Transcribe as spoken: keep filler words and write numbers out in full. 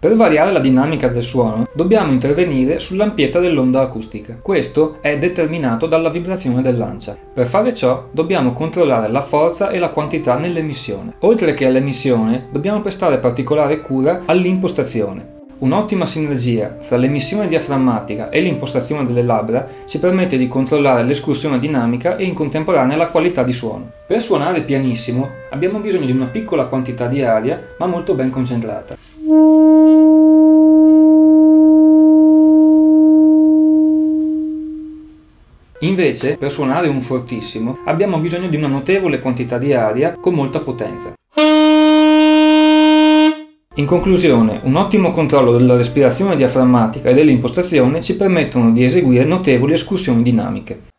Per variare la dinamica del suono dobbiamo intervenire sull'ampiezza dell'onda acustica. Questo è determinato dalla vibrazione del lancia. Per fare ciò dobbiamo controllare la forza e la quantità nell'emissione. Oltre che all'emissione dobbiamo prestare particolare cura all'impostazione. Un'ottima sinergia fra l'emissione diaframmatica e l'impostazione delle labbra ci permette di controllare l'escursione dinamica e in contemporanea la qualità di suono. Per suonare pianissimo abbiamo bisogno di una piccola quantità di aria ma molto ben concentrata. Invece, per suonare un fortissimo, abbiamo bisogno di una notevole quantità di aria con molta potenza. In conclusione, un ottimo controllo della respirazione diaframmatica e dell'impostazione ci permettono di eseguire notevoli escursioni dinamiche.